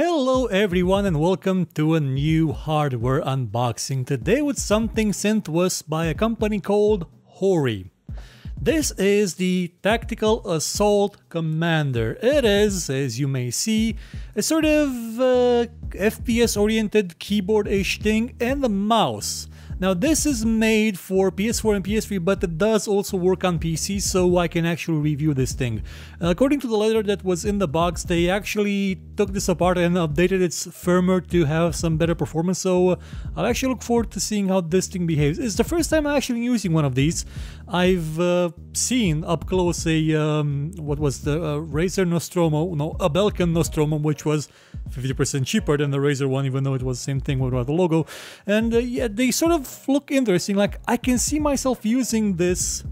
Hello everyone and welcome to a new hardware unboxing today with something sent to us by a company called Hori. This is the Tactical Assault Commander. It is, as you may see, a sort of FPS oriented keyboard-ish thing and a mouse. Now this is made for PS4 and PS3, but it does also work on PC, so I can actually review this thing. According to the letter that was in the box, they actually took this apart and updated its firmware to have some better performance, so I'll actually look forward to seeing how this thing behaves. It's the first time I'm actually using one of these. I've seen up close a, Razer Nostromo, no, a Belkin Nostromo, which was 50% cheaper than the Razer one, even though it was the same thing without the logo. And yeah, they sort of look interesting. Like, I can see myself using this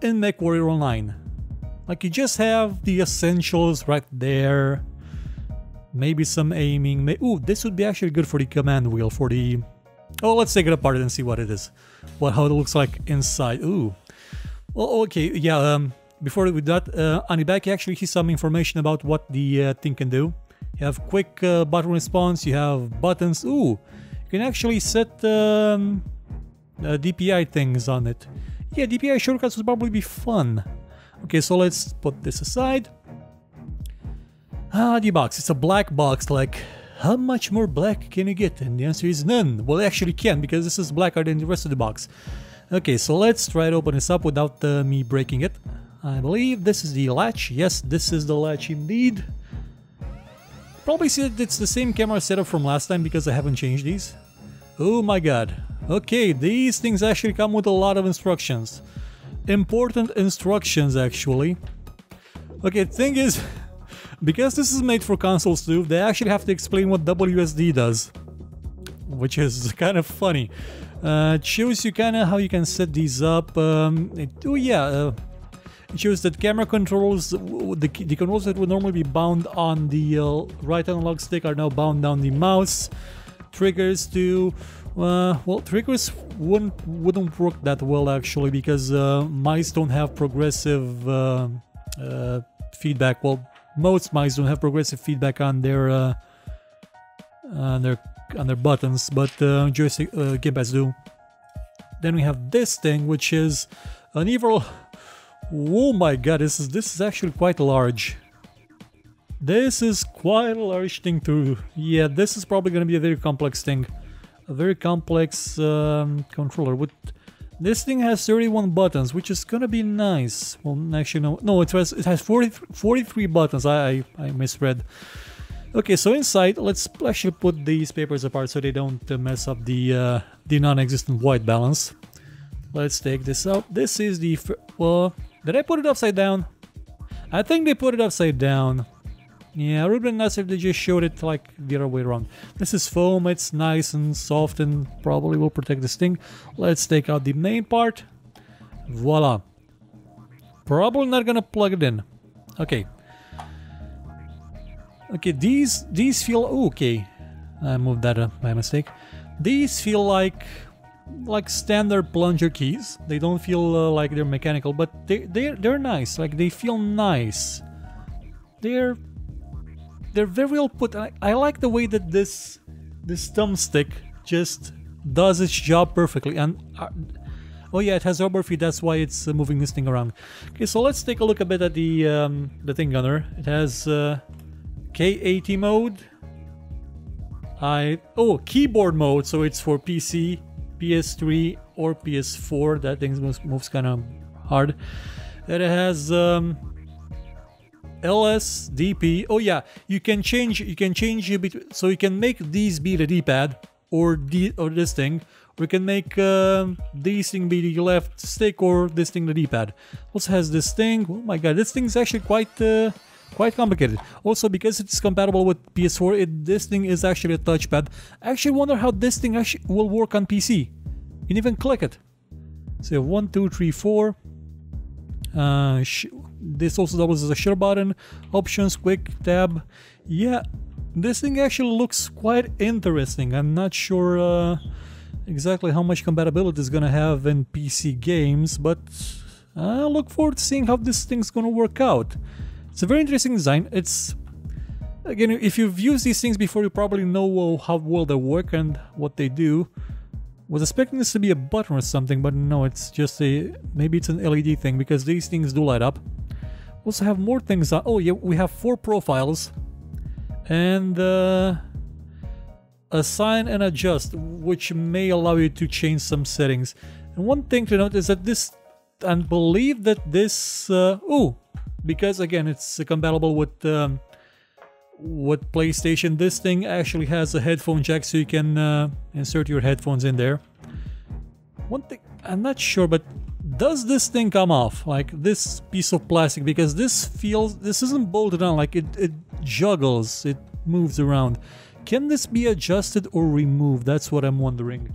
in MechWarrior Online. Like, you just have the essentials right there, maybe some aiming. Ooh, this would be actually good for the command wheel for the... Oh, let's take it apart and see what it is, how it looks like inside. Ooh, well, okay, yeah, before we do that, on the back actually here's some information about what the thing can do. You have quick button response, you have buttons. Ooh, you can actually set DPI things on it. Yeah, DPI shortcuts would probably be fun. Okay, so let's put this aside. Ah, the box. It's a black box. Like, how much more black can you get? And the answer is none. Well, actually can, because this is blacker than the rest of the box. Okay, so let's try to open this up without me breaking it. I believe this is the latch. Yes, this is the latch indeed. Probably see that it's the same camera setup from last time because I haven't changed these. Oh my god. Okay, these things actually come with a lot of instructions. Important instructions, actually. Okay, thing is, because this is made for consoles too, they actually have to explain what WSD does, which is kind of funny. It shows you kind of how you can set these up. It shows that camera controls, the controls that would normally be bound on the right analog stick are now bound on the mouse. Triggers too. Well, triggers wouldn't work that well actually, because mice don't have progressive feedback. Well, most mice don't have progressive feedback on their buttons, but joystick gamepads do. Then we have this thing, which is an evil. Oh my god, this is actually quite large. This is quite a large thing too. Yeah, this is probably gonna be a very complex thing. A very complex controller. This thing has 31 buttons, which is gonna be nice. Well, actually no, it has 43 buttons. I misread. Okay, so inside, let's actually put these papers apart so they don't mess up the non-existent white balance. Let's take this out. This is the... well... Did I put it upside down? I think they put it upside down. Yeah, it would be nice if they just showed it like the other way around. This is foam, it's nice and soft and probably will protect this thing. Let's take out the main part. Voila. Probably not gonna plug it in. Okay. Okay, these feel... okay. I moved that up by mistake. These feel like standard plunger keys. They don't feel like they're mechanical, but they're nice. Like, they feel nice. They're very well put. I like the way that this thumbstick just does its job perfectly. And oh yeah, it has rubber feet. That's why it's moving this thing around. Okay, so let's take a look a bit at the thing gunner. It has K80 mode. Keyboard mode. So it's for PC, PS3 or PS4. That thing moves kind of hard. It has LSDP. Oh yeah, you can change between, so you can make these be the D-pad or this thing. We can make this thing be the left stick or this thing the D-pad. Also has this thing. Oh my god, this thing's actually quite complicated. Also, because it's compatible with PS4, this thing is actually a touchpad. I actually wonder how this thing actually will work on PC. You can even click it. So 1, 2, 3, 4. This also doubles as a share button. Options, quick tab. Yeah, this thing actually looks quite interesting. I'm not sure exactly how much compatibility it's gonna have in PC games, but I look forward to seeing how this thing's gonna work out. It's a very interesting design. It's Again, if you've used these things before, you probably know how well they work and what they do. Was expecting this to be a button or something, but no, it's just a... maybe it's an LED thing, because these things do light up. Also have more things on... oh yeah, we have 4 profiles. And assign and adjust, which may allow you to change some settings. And one thing to note is that this... I believe that this... because again, it's compatible with PlayStation, this thing actually has a headphone jack, so you can insert your headphones in there. One thing, I'm not sure, but does this thing come off, like this piece of plastic? Because this feels, this isn't bolted on, like it juggles, it moves around. Can this be adjusted or removed? That's what I'm wondering.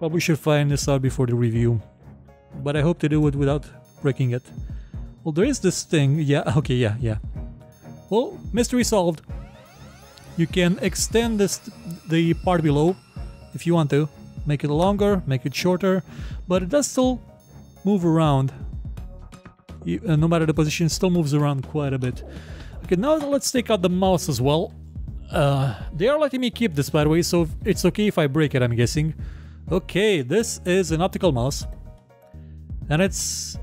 Probably should find this out before the review, but I hope to do it without breaking it. Well, there is this thing, yeah. Well, mystery solved. You can extend this, the part below, if you want to. Make it longer, make it shorter, but it does still move around. No matter the position, it still moves around quite a bit. Okay, now let's take out the mouse as well. They are letting me keep this, by the way, so it's okay if I break it, I'm guessing. Okay, this is an optical mouse. And it's...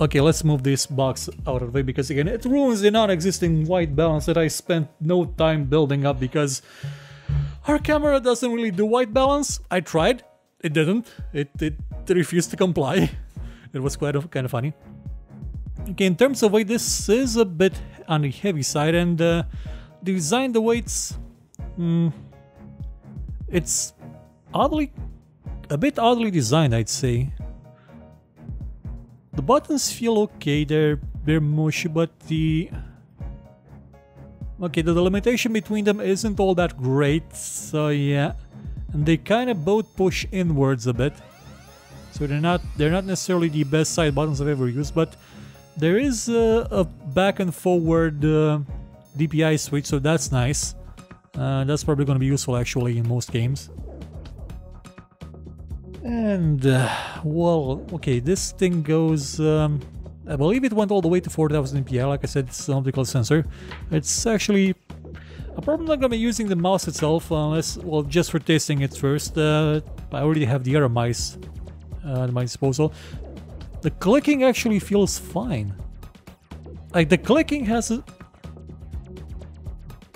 okay, let's move this box out of the way, because again, it ruins the non-existing white balance that I spent no time building up, because our camera doesn't really do white balance. I tried, it didn't. It refused to comply. It was kind of funny. Okay, in terms of weight, this is a bit on the heavy side, and design the weights... it's oddly... a bit oddly designed, I'd say. The buttons feel okay, they're mushy, but the... okay, the delimitation between them isn't all that great, so yeah. And they kind of both push inwards a bit. So they're not necessarily the best side buttons I've ever used, but there is a back and forward DPI switch, so that's nice. That's probably going to be useful actually in most games. And, well, okay, this thing goes, I believe it went all the way to 4000 DPI, like I said, it's an optical sensor. It's actually, I'm probably not going to be using the mouse itself, unless, well, just for testing it first. I already have the other mice at my disposal. The clicking actually feels fine. Like, the clicking has a...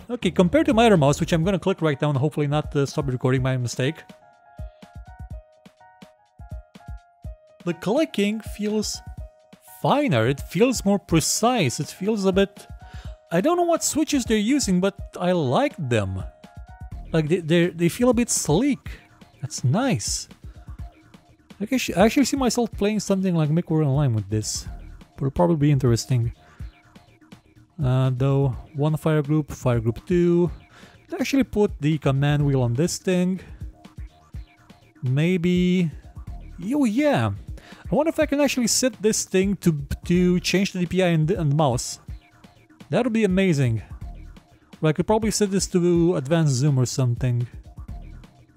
okay, compared to my other mouse, which I'm going to click right now and hopefully not stop recording, my mistake. The clicking feels finer, it feels more precise, it feels a bit... I don't know what switches they're using, but I like them. Like, they feel a bit sleek. That's nice. Like, I actually see myself playing something like MechWarrior Online with this. It'll probably be interesting. Though, one fire group 2. Could actually put the command wheel on this thing. Maybe... oh yeah! I wonder if I can actually set this thing to change the DPI and mouse. That would be amazing. Or I could probably set this to advanced zoom or something.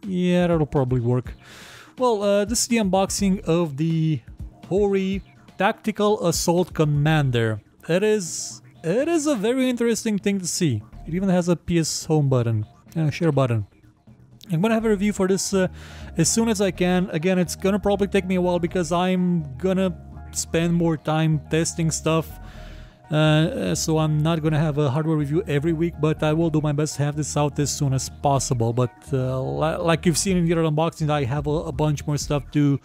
Yeah, that'll probably work. Well, this is the unboxing of the Hori Tactical Assault Commander. It is a very interesting thing to see. It even has a PS home button, share button. I'm gonna have a review for this as soon as I can. Again, it's gonna probably take me a while because I'm gonna spend more time testing stuff. So I'm not gonna have a hardware review every week, but I will do my best to have this out as soon as possible. But like you've seen in the other unboxing, I have a bunch more stuff to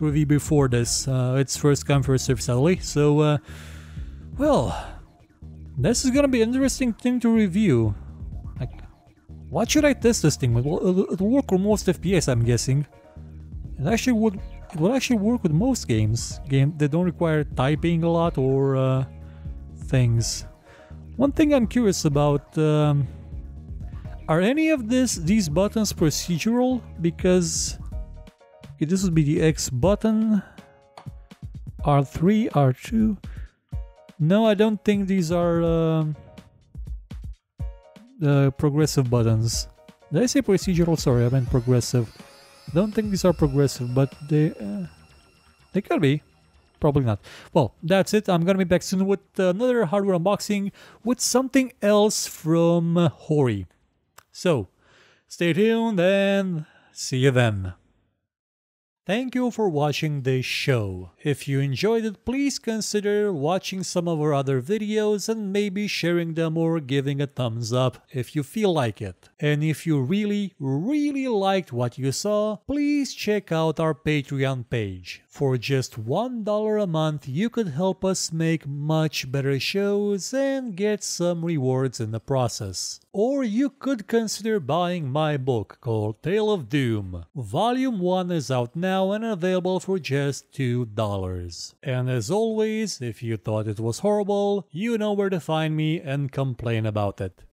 review before this. It's first come, first serve, sadly. So, well, this is gonna be an interesting thing to review. What should I test this thing with? Well, it'll work with most FPS, I'm guessing. It will actually work with most games that don't require typing a lot or things. One thing I'm curious about: are any of these buttons procedural? Because okay, this would be the X button, R3, R2. No, I don't think these are. Progressive buttons. Did I say procedural? Sorry, I meant progressive. Don't think these are progressive, but they could be. probably not. Well, that's it. I'm gonna be back soon with another hardware unboxing with something else from Hori. So stay tuned and see you then. Thank you for watching this show. If you enjoyed it, please consider watching some of our other videos and maybe sharing them or giving a thumbs up if you feel like it. And if you really, really liked what you saw, please check out our Patreon page. For just $1 a month, you could help us make much better shows and get some rewards in the process. Or you could consider buying my book called Tale of Doom. Volume 1 is out now and available for just $2. And as always, if you thought it was horrible, you know where to find me and complain about it.